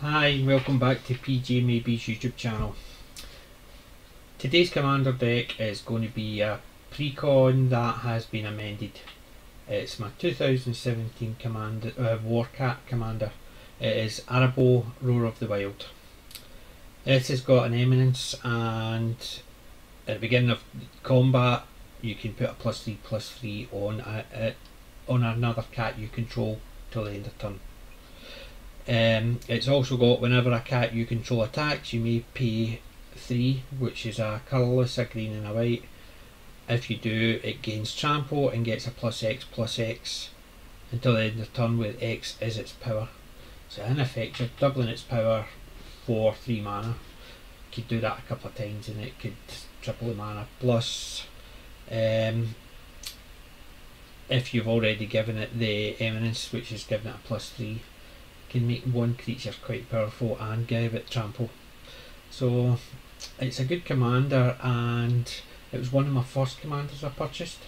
Hi, welcome back to PJ Maybe's YouTube channel. Today's commander deck is going to be a precon that has been amended. It's my 2017 commander, Warcat commander. It is Arahbo, Roar of the Wild. This has got an eminence, and at the beginning of combat you can put a +3/+3 on another cat you control till the end of turn. It's also got whenever a cat you control attacks, you may pay 3, which is a colourless, a green and a white. If you do, it gains trample and gets a +X/+X until the end of turn, where X is its power. So in effect, you're doubling its power for 3 mana. You could do that a couple of times and it could triple the mana. Plus, if you've already given it the eminence, which is giving it a +3, can make one creature quite powerful and give it trample. So it's a good commander, and it was one of my first commanders I purchased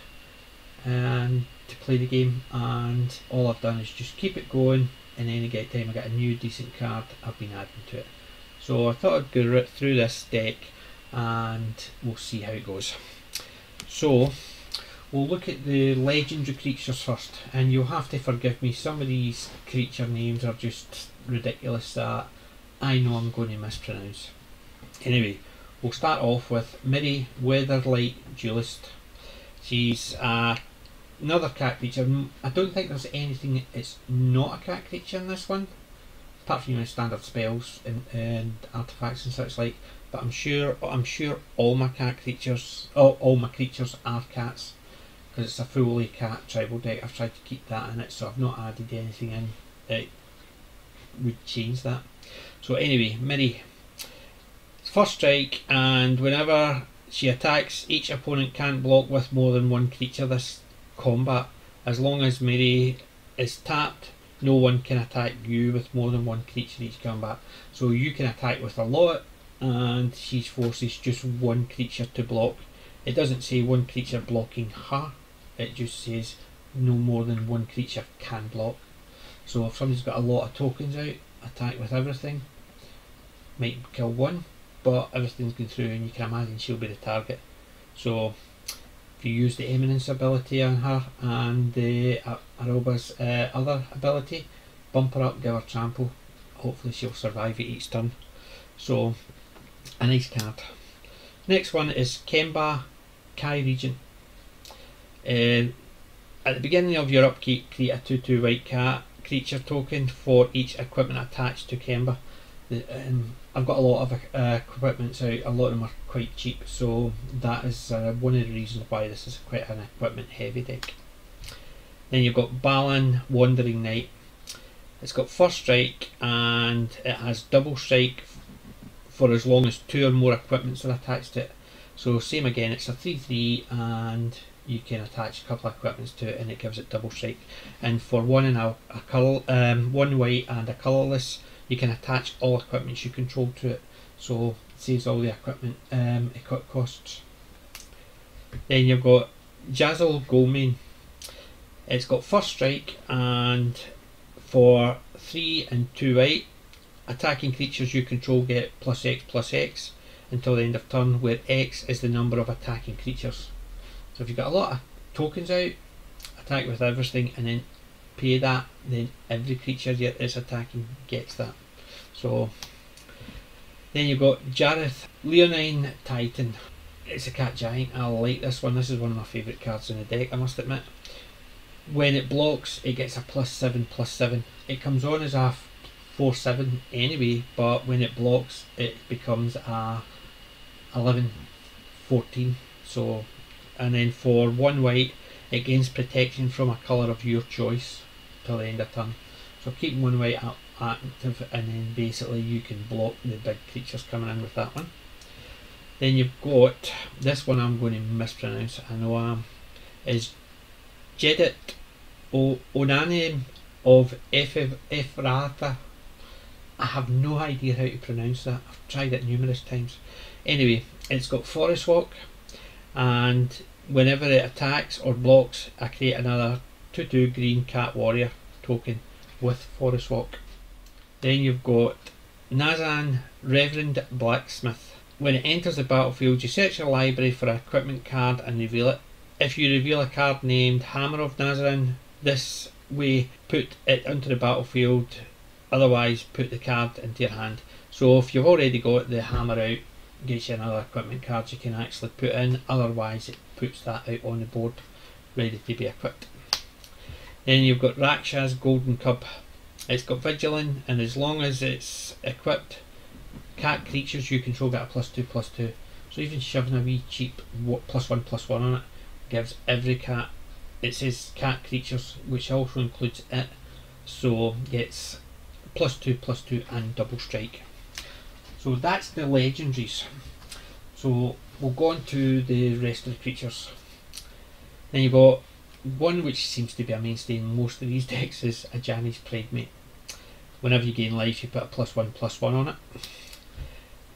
and to play the game, and all I've done is just keep it going, and any time I get a new decent card I've been adding to it. So I thought I'd go through this deck and we'll see how it goes. So we'll look at the legendary creatures first, and you'll have to forgive me, some of these creature names are just ridiculous that I know I'm going to mispronounce. Anyway, we'll start off with Mirri, Weatherlight Duelist. She's another cat creature. I don't think there's anything that's not a cat creature in this one, apart from, you know, standard spells and artifacts and such like, but I'm sure all my cat creatures, all my creatures are cats, because it's a fully cat tribal deck. I've tried to keep that in it, so I've not added anything in that would change that. So anyway, Mirri. First strike, and whenever she attacks, each opponent can't block with more than one creature this combat. As long as Mirri is tapped, no one can attack you with more than one creature each combat. So you can attack with a lot, and she forces just one creature to block. It doesn't say one creature blocking her, it just says no more than one creature can block. So if somebody's got a lot of tokens out, attack with everything, might kill one, but everything's going through, and you can imagine she'll be the target. So if you use the eminence ability on her and the Arahbo's other ability, bump her up, give her trample, hopefully she'll survive it each turn. So a nice card. Next one is Kemba, Kai Regent. At the beginning of your upkeep, create a 2/2 white cat creature token for each equipment attached to Kemba. I've got a lot of equipments out, a lot of them are quite cheap, so that is one of the reasons why this is quite an equipment heavy deck. Then you've got Balan, Wandering Knight. It's got first strike, and it has double strike for as long as 2 or more equipments are attached to it. So same again, it's a 3/3, and you can attach a couple of equipments to it and it gives it double strike. And for one white and a colourless, you can attach all equipments you control to it, so it saves all the equipment equip costs. Then you've got Jazzle Goldman. It's got first strike, and for 3 and 2 white, attacking creatures you control get +X/+X until the end of turn, where X is the number of attacking creatures. So if you've got a lot of tokens out, attack with everything and then pay that, then every creature that's attacking gets that. So then you've got Jareth, Leonine Titan. It's a cat giant. I like this one. This is one of my favourite cards in the deck, I must admit. When it blocks, it gets a +7/+7. It comes on as a 4/7 anyway, but when it blocks it becomes a 11/14. So, and then for 1 white, it gains protection from a colour of your choice till the end of turn. So keep 1 white up active, and then basically you can block the big creatures coming in with that one. Then you've got this one, I'm going to mispronounce, I know I am, is Jeddit Onane of Efrata. I have no idea how to pronounce that, I've tried it numerous times. Anyway, it's got Forest Walk, and whenever it attacks or blocks, I create another 2/2 green cat warrior token with Forest Walk. Then you've got Nazan, Reverend Blacksmith. When it enters the battlefield, you search your library for an equipment card and reveal it. If you reveal a card named Hammer of Nazan, this way put it onto the battlefield, otherwise put the card into your hand. So if you've already got the hammer out, it gets you another equipment card you can actually put in, otherwise it puts that out on the board, ready to be equipped. Then you've got Rakshas, Golden Cub. It's got Vigilant, and as long as it's equipped, cat creatures you control get a +2/+2. So even shoving a wee cheap +1/+1 on it gives every cat, it says cat creatures, which also includes it, so gets +2/+2 and double strike. So that's the legendaries. So we'll go on to the rest of the creatures. Then you've got one which seems to be a mainstay in most of these decks is Ajani's Pridemate. Whenever you gain life you put a +1/+1 on it.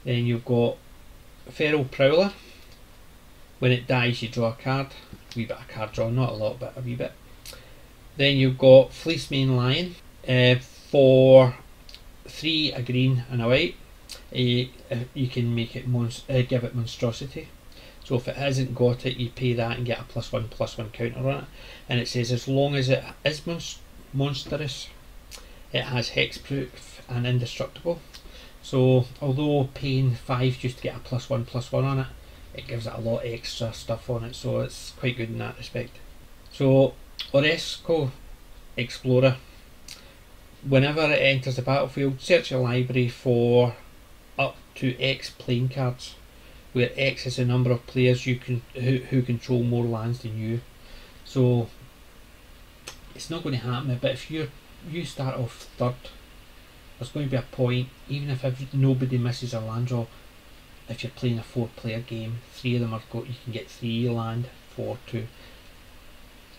Then you've got Feral Prowler. When it dies you draw a card. A wee bit of card draw, not a lot but a wee bit. Then you've got Fleece Mane Lion. For 3, a green and a white, you can make it give it monstrosity. So if it hasn't got it, you pay that and get a +1/+1 counter on it. And it says as long as it is monstrous, it has hexproof and indestructible. So although paying 5 just to get a +1/+1 on it, it gives it a lot of extra stuff on it. So it's quite good in that respect. So Oresco Explorer. Whenever it enters the battlefield, search your library for up to X playing cards, where X is the number of players you can who control more lands than you. So it's not going to happen, but if you start off third, there's going to be a point, even if nobody misses a land draw, if you're playing a 4-player game, 3 of them are you can get 3 land, 4, 2.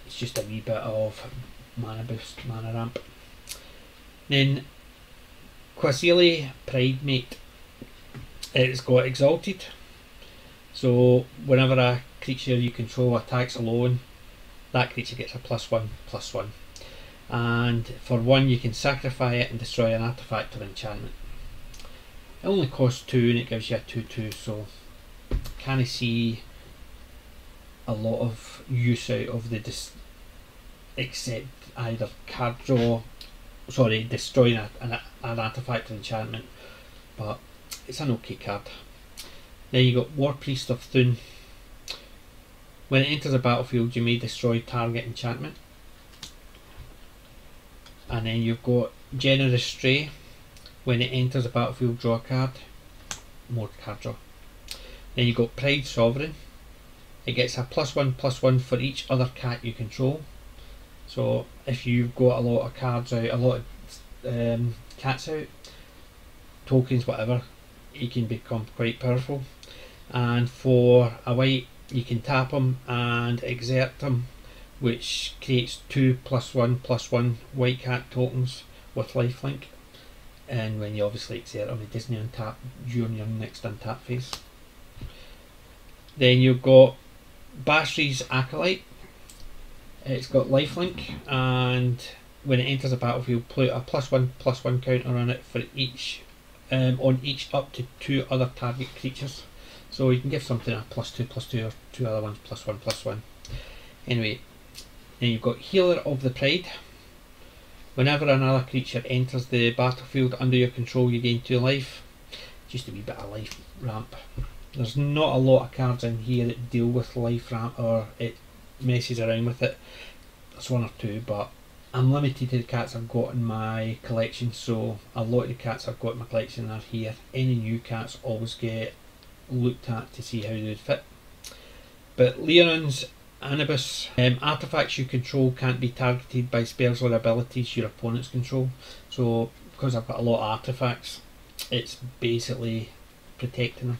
It's just a wee bit of mana boost, mana ramp. Then Qasali Pride Mate. It's got Exalted. So whenever a creature you control attacks alone, that creature gets a +1/+1. And for 1 you can sacrifice it and destroy an artifact or enchantment. It only costs 2 and it gives you a 2/2, so can I see a lot of use out of the except either card draw, sorry, destroying an artifact or enchantment, but it's an okay card. Then you got War Priest of Thun. When it enters the battlefield, you may destroy target enchantment. And then you've got Generous Stray. When it enters the battlefield, draw a card. More card draw. Then you've got Pride Sovereign. It gets a +1/+1 for each other cat you control. So if you've got a lot of cards out, a lot of cats out, tokens, whatever, you can become quite powerful. And for a white, you can tap them and exert them, which creates 2 +1/+1 white cat tokens with lifelink. And when you obviously exert them, it doesn't untap during your next untap phase. Then you've got Bashri's Acolyte. It's got lifelink, and when it enters the battlefield, put a +1/+1 counter on it for each on each up to 2 other target creatures. So you can give something a +2/+2 or 2 other ones +1/+1. Anyway, then you've got Healer of the Pride. Whenever another creature enters the battlefield under your control, you gain 2 life. Just a wee bit of life ramp. There's not a lot of cards in here that deal with life ramp or it messes around with it. There's 1 or 2, but I'm limited to the cats I've got in my collection, so a lot of the cats I've got in my collection are here. Any new cats always get looked at to see how they would fit. But Leonine's Anibus, artefacts you control can't be targeted by spells or abilities your opponents control. So because I've got a lot of artefacts, it's basically protecting them.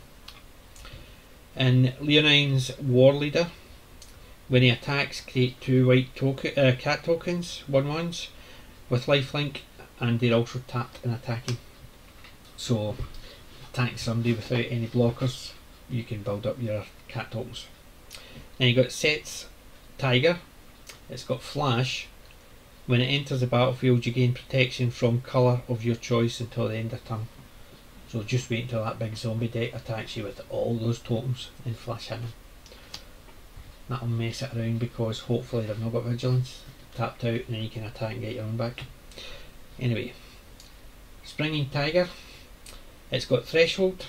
And Leonine's Warleader. When he attacks, create 2 white token, cat tokens, 1/1s, with lifelink, and they're also tapped and attacking. So, attack somebody without any blockers, you can build up your cat tokens. Then you've got Seht's Tiger. It's got Flash. When it enters the battlefield, you gain protection from colour of your choice until the end of turn. So just wait until that big zombie deck attacks you with all those tokens in flash hitting. That'll mess it around because hopefully they've not got vigilance. Tapped out, and then you can attack and get your own back. Anyway, Springing Tiger. It's got Threshold.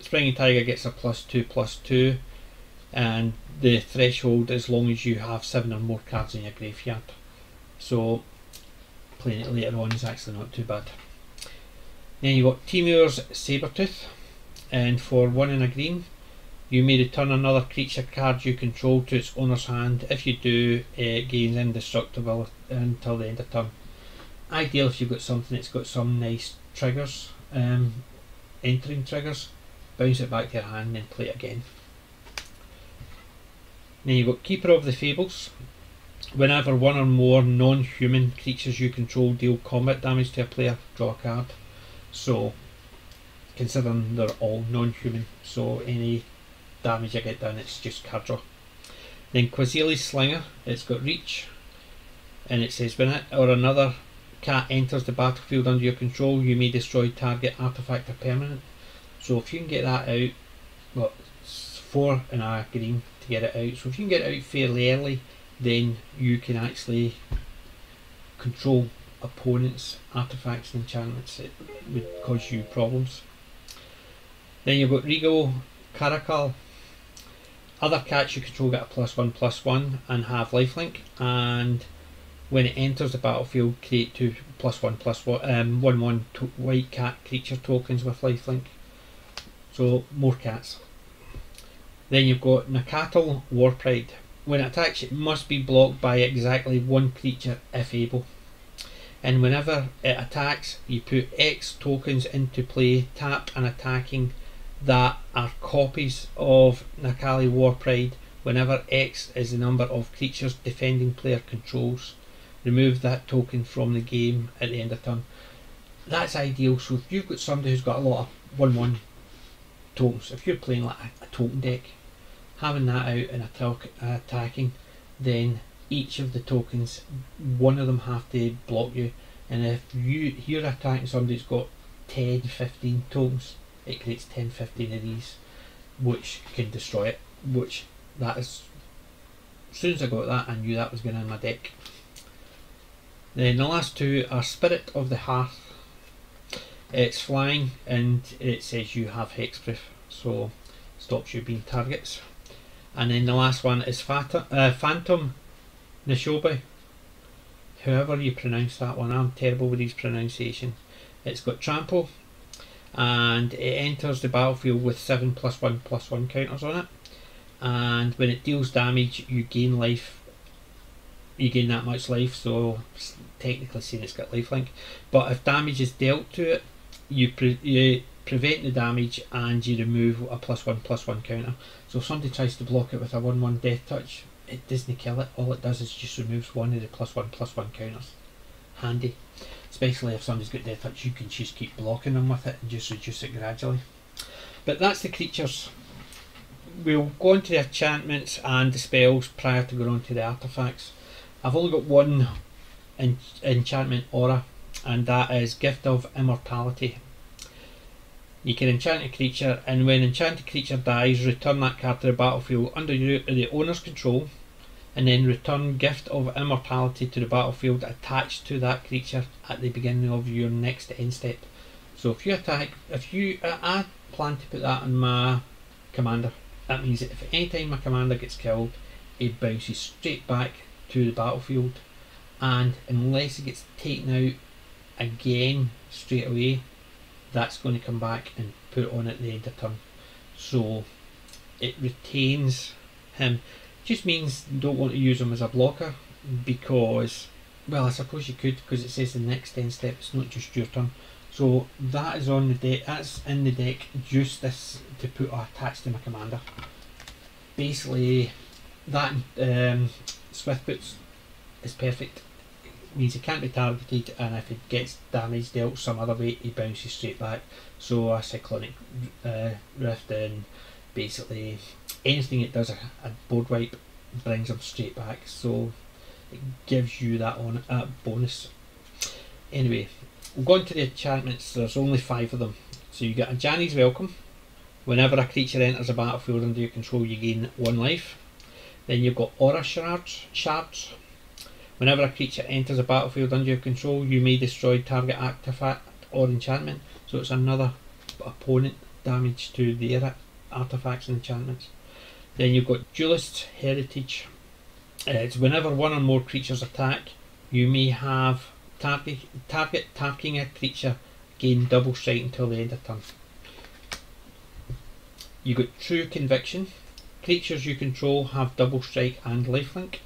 Springing Tiger gets a +2/+2, and the threshold as long as you have 7 or more cards in your graveyard. So playing it later on is actually not too bad. Then you've got Timur's Sabertooth, and for 1 and a green, you may return another creature card you control to its owner's hand. If you do, it gains indestructible until the end of turn. Ideal if you've got something that's got some nice triggers, entering triggers. Bounce it back to your hand and then play it again. Then you've got Keeper of the Fables. Whenever 1 or more non-human creatures you control deal combat damage to a player, draw a card. So, considering they're all non-human, so any damage I get done, it's just card draw. Then Qasali Slinger, it's got Reach, and it says when it or another cat enters the battlefield under your control, you may destroy target artifact or permanent. So if you can get that out, well, it's 4 and a green to get it out. So if you can get it out fairly early, then you can actually control opponents' artifacts and enchantments. It would cause you problems. Then you've got Regal Caracal. Other cats you control get a +1/+1 and have lifelink. And when it enters the battlefield, create 2 +1/+1 1/1 white cat creature tokens with lifelink. So, more cats. Then you've got Nacatl War-Pride. When it attacks, it must be blocked by exactly 1 creature if able. And whenever it attacks, you put X tokens into play, tapped and attacking, that are copies of Nacatl War-Pride. Whenever X is the number of creatures defending player controls, remove that token from the game at the end of turn. That's ideal. So if you've got somebody who's got a lot of 1/1 tokens, if you're playing like a token deck, having that out and attacking, then each of the tokens, one of them have to block you, and if you're attacking somebody that's got 10-15 tokens, it creates 10-15 of these, which can destroy it, which that is, as soon as I got that I knew that was going in my deck. Then the last two are Spirit of the Hearth. It's flying and it says you have hexproof, so stops you being targets. And then the last one is Phantom Nishobi. However you pronounce that one, I'm terrible with these pronunciation. It's got Trample, and it enters the battlefield with 7 +1/+1 counters on it. And when it deals damage, you gain life. You gain that much life, so technically saying it's got lifelink. But if damage is dealt to it, you prevent the damage and you remove a +1/+1 counter. So if somebody tries to block it with a 1/1 death touch, it doesn't kill it. All it does is just removes one of the +1/+1 counters. Handy, especially if somebody's got death touch, you can just keep blocking them with it and just reduce it gradually. But that's the creatures. We'll go on to the enchantments and the spells prior to going on to the artifacts. I've only got one enchantment aura, and that is Gift of Immortality. You can enchant a creature, and when enchanted creature dies, return that card to the battlefield under the owner's control, and then return Gift of Immortality to the battlefield attached to that creature at the beginning of your next end step. So if you attack, I plan to put that on my commander. That means that if any time my commander gets killed, it bounces straight back to the battlefield, and unless it gets taken out again straight away, that's going to come back and put on at the end of turn. So it retains him. Just means you don't want to use him as a blocker, because, well, I suppose you could, because it says the next 10 steps, it's not just your turn. So that is on the deck, that's in the deck, just this to put attached to my commander. Basically that Swift Boots is perfect. It means he can't be targeted, and if it gets damage dealt some other way, he bounces straight back. So a Cyclonic Rift, and basically anything it does a board wipe brings him straight back, so it gives you that on a bonus. Anyway, we'll go on to the enchantments. There's only 5 of them, So you get Ajani's Welcome. Whenever a creature enters a battlefield under your control, you gain 1 life. Then you've got Aura Shards. Whenever a creature enters a battlefield under your control, you may destroy target artifact or enchantment. So it's another opponent damage to their artifacts and enchantments. Then you've got Duelist Heritage. It's whenever one or more creatures attack, you may have target attacking a creature gain double sight until the end of turn. You've got True Conviction. Creatures you control have double strike and lifelink.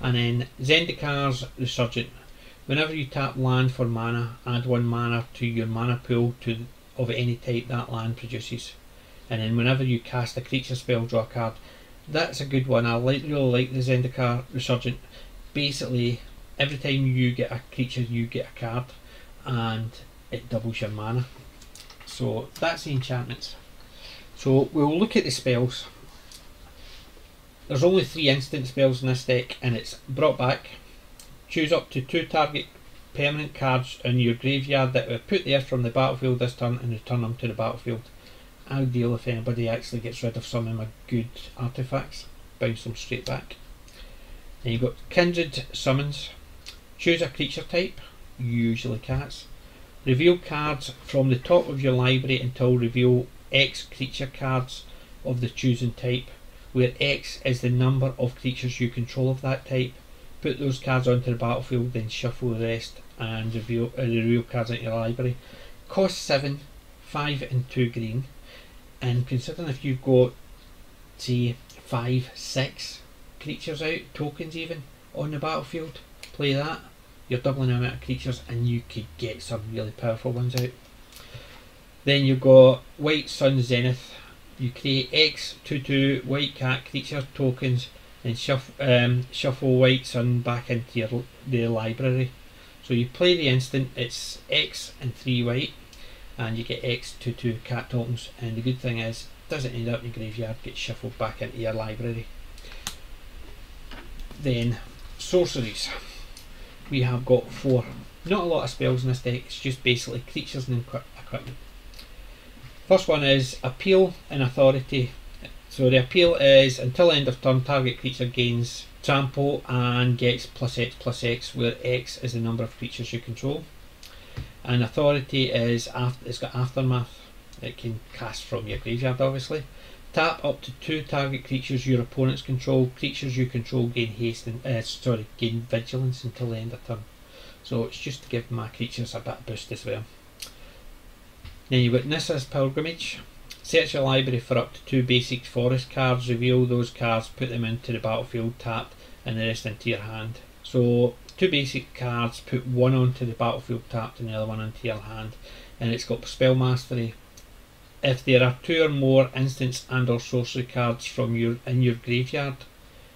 And then Zhendikar's Resurgent. Whenever you tap land for mana, add 1 mana to your mana pool of any type that land produces. And then whenever you cast a creature spell, draw a card. That's a good one. I really like the Zhendikar Resurgent. Basically, every time you get a creature, you get a card, and it doubles your mana. So that's the enchantments. So we'll look at the spells. There's only 3 instant spells in this deck, and it's Brought Back. Choose up to 2 target permanent cards in your graveyard that were put there from the battlefield this turn and return them to the battlefield. Ideal if anybody actually gets rid of some of my good artifacts. Bounce them straight back. Then you've got Kindred Summons. Choose a creature type, usually cats. Reveal cards from the top of your library until reveal X creature cards of the chosen type, where X is the number of creatures you control of that type. Put those cards onto the battlefield, then shuffle the rest and reveal cards into your library. Cost 7, 5 and 2 green. And considering if you've got, say, 5, 6 creatures out, tokens even, on the battlefield, play that, you're doubling the amount of creatures and you could get some really powerful ones out. Then you've got White Sun Zenith. You create X 2/2 white cat creature tokens, then shuffle White Sun back into their library. So you play the instant, it's X and 3 white, and you get X 2/2 cat tokens, and the good thing is it doesn't end up in your graveyard, gets shuffled back into your library. Then sorceries. We have got 4. Not a lot of spells in this deck, it's just basically creatures and equipment. First one is Appeal and Authority. So the appeal is until end of turn, target creature gains trample and gets +X/X, where X is the number of creatures you control. And authority is it's got Aftermath. It can cast from your graveyard, obviously. Tap up to 2 target creatures your opponents control. Creatures you control gain haste and gain vigilance until the end of turn. So it's just to give my creatures a bit of boost as well. Then you've got Nissa's Pilgrimage. Search your library for up to 2 basic forest cards, reveal those cards, put them into the battlefield tapped, and the rest into your hand. So 2 basic cards, put 1 onto the battlefield tapped and the other one into your hand. And it's got Spell Mastery. If there are 2 or more instants and or sorcery cards from in your graveyard,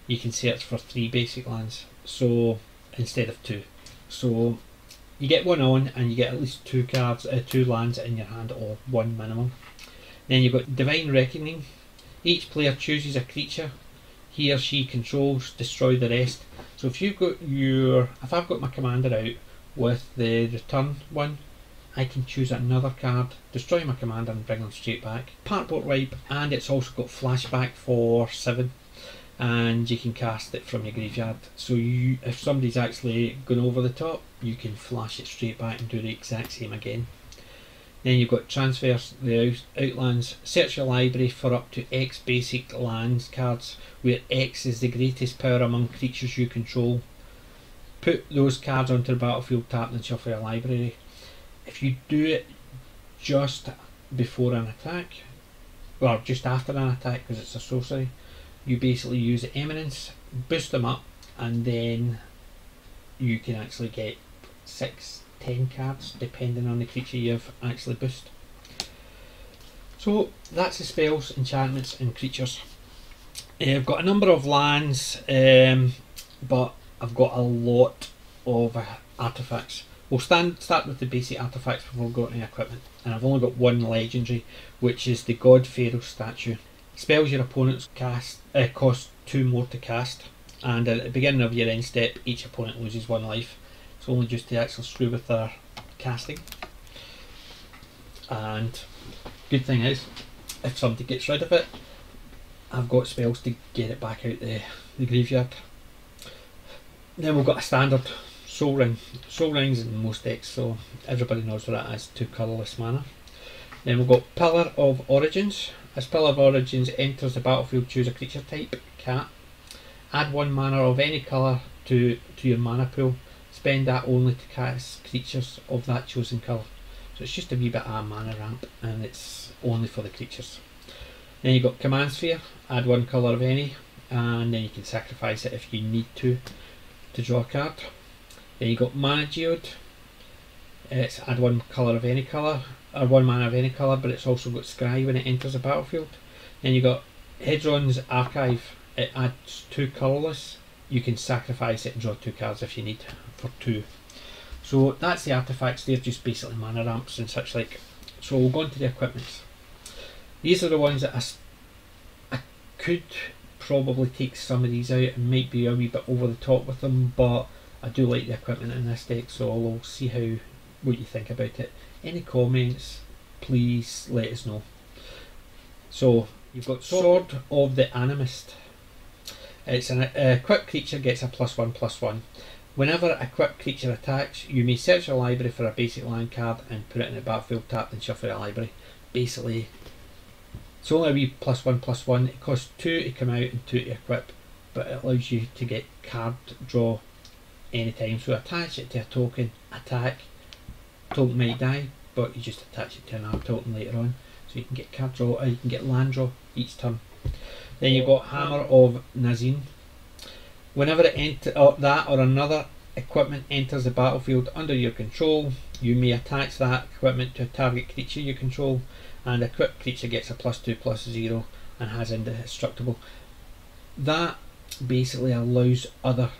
you can search for 3 basic lands. So instead of 2. So you get 1 on and you get at least 2 cards, 2 lands in your hand, or 1 minimum. Then you've got Divine Reckoning. Each player chooses a creature he or she controls, destroy the rest. So if you've got if I've got my commander out with the return one, I can choose another card, destroy my commander and bring them straight back. Partboard Wipe, and it's also got Flashback for 7. And you can cast it from your graveyard, so if somebody's actually gone over the top, you can flash it straight back and do the exact same again. Then you've got Transfer the Outlands. Search your library for up to X basic lands cards, where X is the greatest power among creatures you control. Put those cards onto the battlefield tapped and shuffle your library. If you do it just before an attack, or just after an attack because it's a sorcery, you basically use Eminence, boost them up, and then you can actually get 6, 10 cards depending on the creature you've actually boosted. So that's the spells, enchantments and creatures. I've got a number of lands, but I've got a lot of artefacts. We'll start with the basic artefacts before we go to equipment, and I've only got 1 legendary, which is the God Pharaoh statue. Spells your opponents cast cost 2 more to cast, and at the beginning of your end step each opponent loses 1 life. It's only just to actually screw with their casting. and good thing is, if somebody gets rid of it, I've got spells to get it back out the graveyard. Then we've got a standard Soul Ring. Soul Ring's in most decks, so everybody knows what that is, 2 colourless mana. Then we've got Pillar of Origins. As Pillar of Origins enters the battlefield, choose a creature type, cat. Add 1 mana of any colour to your mana pool. Spend that only to cast creatures of that chosen colour. So it's just a wee bit of a mana ramp, and it's only for the creatures. Then you've got Command Sphere, add 1 colour of any, and then you can sacrifice it if you need to draw a card. Then you've got Mana Geode, it's add 1 colour of any colour, or 1 mana of any colour, but it's also got Scry when it enters the battlefield. Then you've got Hedron's Archive, it adds 2 colourless, you can sacrifice it and draw 2 cards if you need for 2. So that's the artefacts, they're just basically mana ramps and such like. So we'll go on to the equipments. These are the ones that I could probably take some of these out. It might be a wee bit over the top with them, but I do like the equipment in this deck, so we'll see what you think about it. Any comments, please let us know. So you've got Sword of the Animist. It's an equipped creature gets a +1/+1. Whenever an equipped creature attacks, you may search your library for a basic land card and put it in the battlefield tapped and shuffle the library. Basically, it's only a wee +1/+1, it costs 2 to come out and 2 to equip, but it allows you to get card draw anytime. So attach it to a token, attack, token might die, but you just attach it to another token later on. So you can get card draw, or you can get land draw each turn. Then you've got Hammer of Nazan. Whenever that or another equipment enters the battlefield under your control, you may attach that equipment to a target creature you control, and a equipped creature gets a +2/+0 and has indestructible. That basically allows other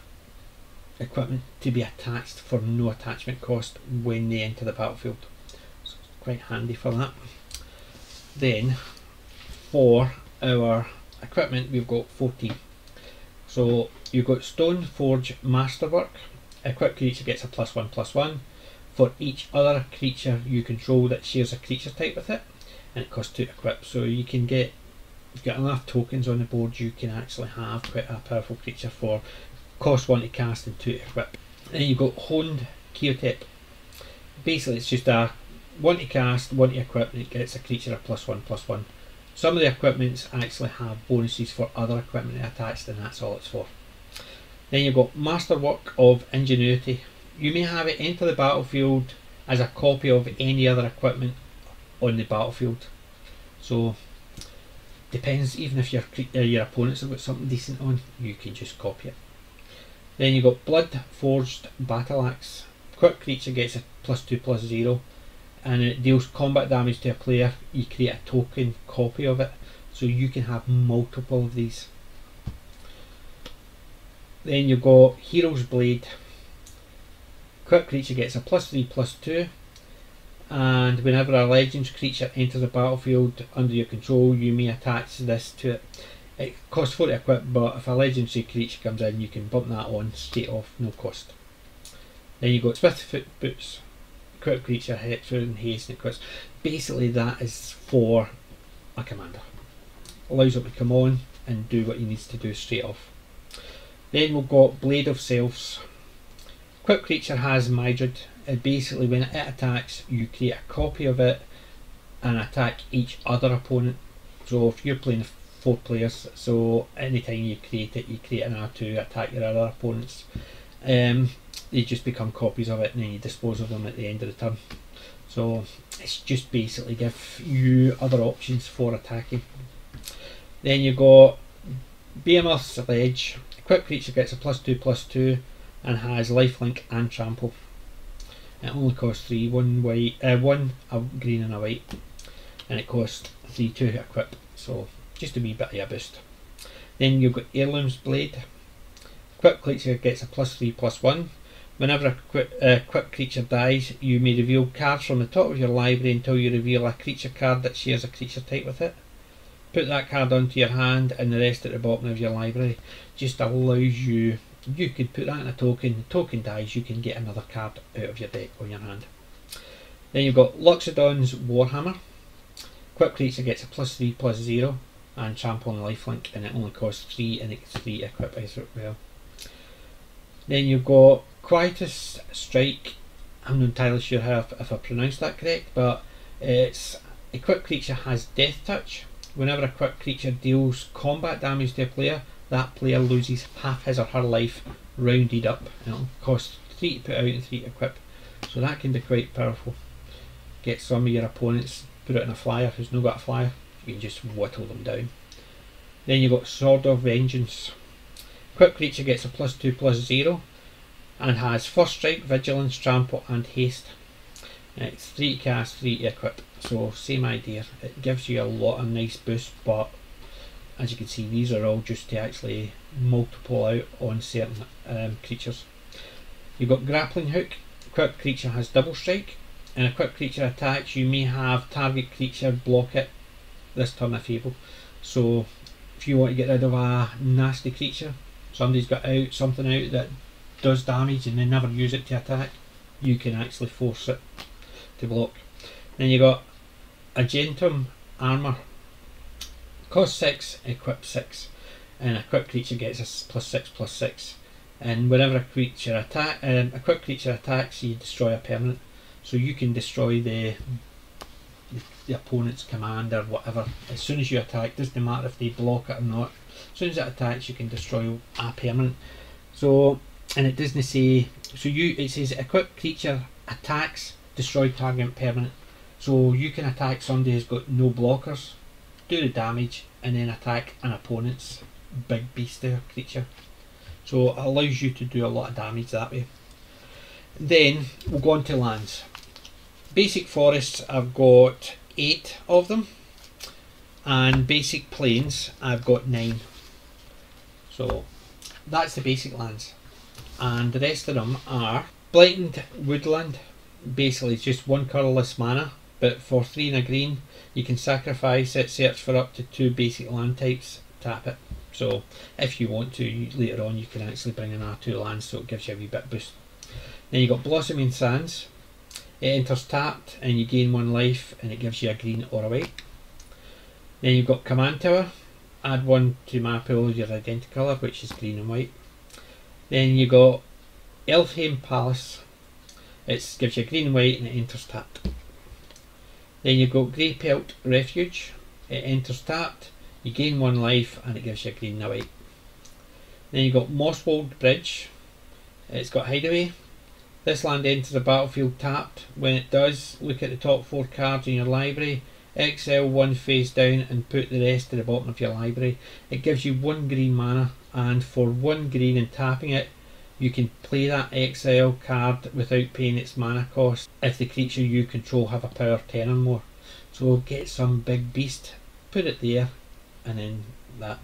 equipment to be attached for no attachment cost when they enter the battlefield. So it's quite handy for that. Then for our equipment we've got 14. So you've got Stoneforge Masterwork. Equipped creature gets a +1/+1 for each other creature you control that shares a creature type with it, and it costs 2 to equip. So you can get, if you've got enough tokens on the board, you can actually have quite a powerful creature for cost 1 to cast and 2 to equip. Then you've got Honed Kyotep. Basically it's just a 1 to cast, 1 to equip, and it gets a creature a +1/+1. Some of the equipments actually have bonuses for other equipment attached, and that's all it's for. Then you've got Masterwork of Ingenuity. You may have it enter the battlefield as a copy of any other equipment on the battlefield. So depends, even if your opponents have got something decent on, you can just copy it. Then you've got Blood Forged Battle Axe. Quick creature gets a +2/+0 and it deals combat damage to a player. You create a token copy of it, so you can have multiple of these. Then you've got Hero's Blade. Quick creature gets a +3/+2, and whenever a Legends creature enters the battlefield under your control, you may attach this to it. It costs 4 to equip, but if a legendary creature comes in, you can bump that on straight off, no cost. Then you've got Swiftfoot Boots. Equipped creature, Headfoot and Haste, and equips. Basically that is for a commander. Allows it to come on and do what he needs to do straight off. Then we've got Blade of Selfs. Equipped creature has Mydrid. Basically when it attacks, you create a copy of it and attack each other opponent. So if you're playing 4 players, so anytime you create it, you create an R2 to attack your other opponents. They just become copies of it, and then you dispose of them at the end of the turn. So it's just basically give you other options for attacking. Then you got Behemoth's Ledge. Equipped creature gets a +2/+2 and has lifelink and trample. It only costs 3, 1 green and a white, and it costs 3 to equip. So just a wee bit of a boost. Then you've got Heirloom's Blade. Equipped creature gets a +3/+1. Whenever a equipped creature dies, you may reveal cards from the top of your library until you reveal a creature card that shares a creature type with it. Put that card onto your hand and the rest at the bottom of your library. Just allows you, you could put that in a token, the token dies, you can get another card out of your deck on your hand. Then you've got Luxodon's Warhammer. Quick creature gets a +3/+0 and trample and lifelink, and it only costs 3 and it gets 3 equip as well. Then you've got Quietus Strike. I'm not entirely sure how if I pronounced that correct, but it's a quick creature has Death Touch. Whenever a quick creature deals combat damage to a player, that player loses half his or her life rounded up, and it'll cost 3 to put out and 3 to equip. So that can be quite powerful. Get some of your opponents, put it in a flyer. If there's no got a flyer, you can just whittle them down. Then you've got Sword of Vengeance. Quick creature gets a +2/+0 and has First Strike, Vigilance, Trample and Haste. It's 3 cast, 3 to equip, so same idea. It gives you a lot of nice boosts, but as you can see, these are all just to actually multiple out on certain creatures. You've got Grappling Hook. Quick creature has Double Strike, and a quick creature attacks, you may have target creature block it this turn if able. So if you want to get rid of a nasty creature, somebody's got out something out that does damage and they never use it to attack, you can actually force it to block. Then you got Agentum Armour. Cost 6, equip 6, and a quick creature gets a +6/+6, and whenever a creature attack, a quick creature attacks, you destroy a permanent. So you can destroy the opponent's commander, whatever, as soon as you attack. Doesn't matter if they block it or not. As soon as it attacks, you can destroy a permanent. So, and it doesn't say, so you, it says equip creature attacks, destroy target permanent. So you can attack somebody who's got no blockers, do the damage, and then attack an opponent's big beast or creature. So it allows you to do a lot of damage that way. Then we'll go on to lands. Basic forests, I've got 8 of them, and basic plains, I've got 9. So that's the basic lands, and the rest of them are Blighted Woodland. Basically it's just one colourless mana, but for 3 and a green you can sacrifice it, search for up to 2 basic land types, tap it. So if you want to, later on you can actually bring in our 2 lands, so it gives you a wee bit boost. Then you've got Blossoming Sands. It enters tapped and you gain 1 life and it gives you a green or a white. Then you've got Command Tower. Add 1 to my pool of your identicolour, which is green and white. Then you got Elfheim Palace. It gives you a green and white and it enters tapped. Then you've got Grey Pelt Refuge. It enters tapped, you gain 1 life and it gives you a green and a white. Then you've got Mosswold Bridge. It's got Hideaway. This land enters the battlefield tapped. When it does, look at the top 4 cards in your library, exile 1 face down and put the rest to the bottom of your library. It gives you 1 green mana, and for 1 green and tapping it, you can play that exile card without paying its mana cost if the creature you control have a power 10 or more. So get some big beast, put it there, and then that.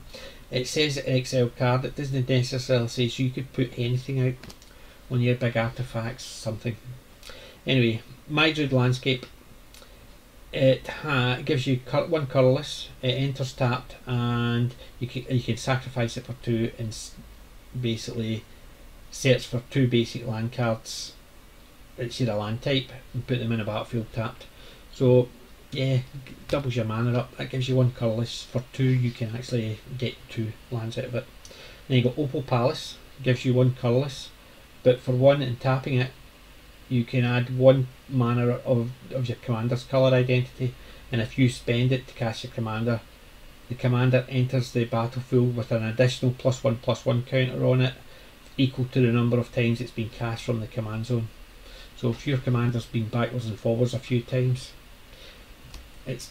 It says exile card, it doesn't necessarily say, so you could put anything out on your big artifacts, something. Anyway, My Druid Landscape. It gives you 1 colourless, it enters tapped, and you can sacrifice it for 2 and basically search for 2 basic land cards, it's either land type, and put them in a battlefield tapped. So yeah, doubles your mana up. That gives you 1 colourless, for 2 you can actually get 2 lands out of it. Then you got Opal Palace, gives you 1 colourless, but for 1 and tapping it, you can add 1 mana of your commander's colour identity, and if you spend it to cast your commander, the commander enters the battlefield with an additional +1/+1 counter on it, equal to the number of times it's been cast from the command zone. So if your commander's been backwards and forwards a few times, it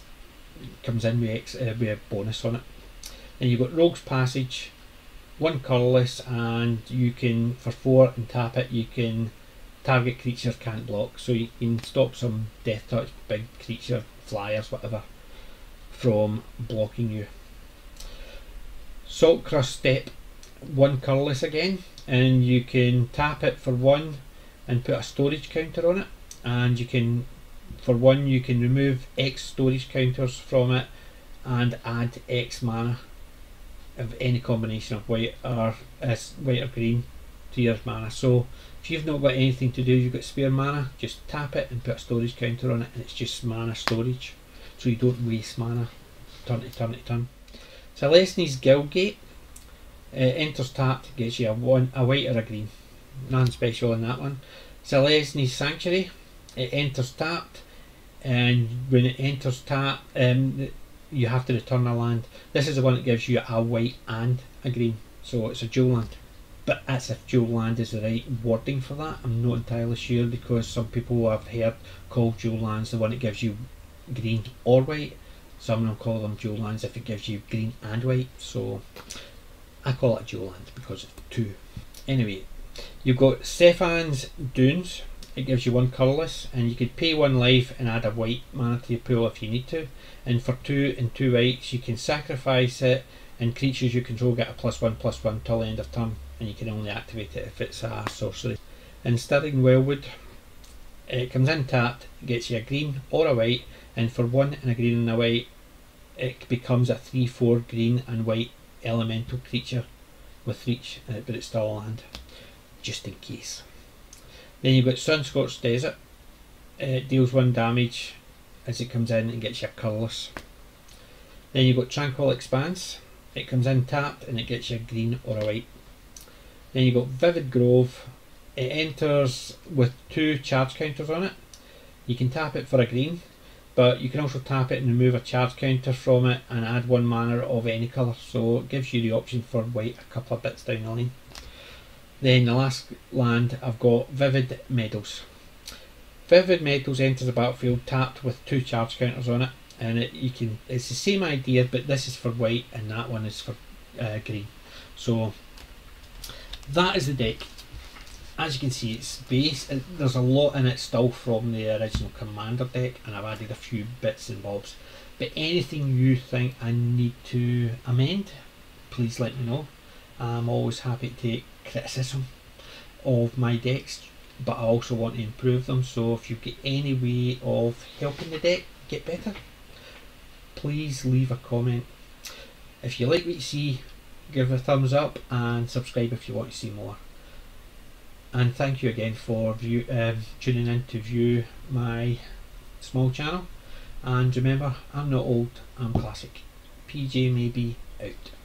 comes in with a bonus on it. Then you've got Rogue's Passage. 1 colourless, and you can, for 4 and tap it, you can target creatures can't block, so you can stop some Death Touch, big creature, flyers, whatever, from blocking you. Salt Crust Step, 1 colourless again, and you can tap it for 1 and put a storage counter on it, and you can, for 1 you can remove X storage counters from it and add X mana of any combination of white or green to your mana. So if you've not got anything to do, you've got spare mana, just tap it and put a storage counter on it, and it's just mana storage, so you don't waste mana turn to turn to turn. So Lesney's Guildgate, enters tapped, gets you a white or a green, nothing special in that one. So Lesney's Sanctuary, it enters tapped, and when it enters tapped, you have to return a land. This is the one that gives you a white and a green, so it's a dual land. But that's if dual land is the right wording for that. I'm not entirely sure, because some people I've heard call dual lands the one that gives you green or white. Some of them call them dual lands if it gives you green and white. So I call it a dual land because it's two. Anyway, you've got Stefan's Dunes. It gives you one colourless, and you could pay one life and add a white mana to your pool if you need to. And for 2 and 2 whites, you can sacrifice it, and creatures you control get a +1/+1 till the end of turn, and you can only activate it if it's a sorcery. And Stirring Wellwood, it comes in tapped, gets you a green or a white, and for 1 and a green and a white, it becomes a 3/4 green and white elemental creature with reach, but it's still a land, just in case. Then you've got Sunscorched Desert. It deals 1 damage as it comes in and gets your colourless. Then you've got Tranquil Expanse. It comes in tapped and it gets your green or a white. Then you've got Vivid Grove. It enters with 2 charge counters on it. You can tap it for a green, but you can also tap it and remove a charge counter from it and add 1 mana of any colour, so it gives you the option for white a couple of bits down the line. Then the last land I've got, Vivid Meadows. Vivid Meadows enters the battlefield tapped with 2 charge counters on it, and it's the same idea, but this is for white and that one is for green. So that is the deck. As you can see, it's base. There's a lot in it still from the original Commander deck, and I've added a few bits and bobs. But anything you think I need to amend, please let me know. I'm always happy to take criticism of my decks, but I also want to improve them, so if you've got any way of helping the deck get better, please leave a comment. If you like what you see, give it a thumbs up and subscribe if you want to see more. And thank you again for tuning in to view my small channel, and remember, I'm not old, I'm classic. PJ may be out.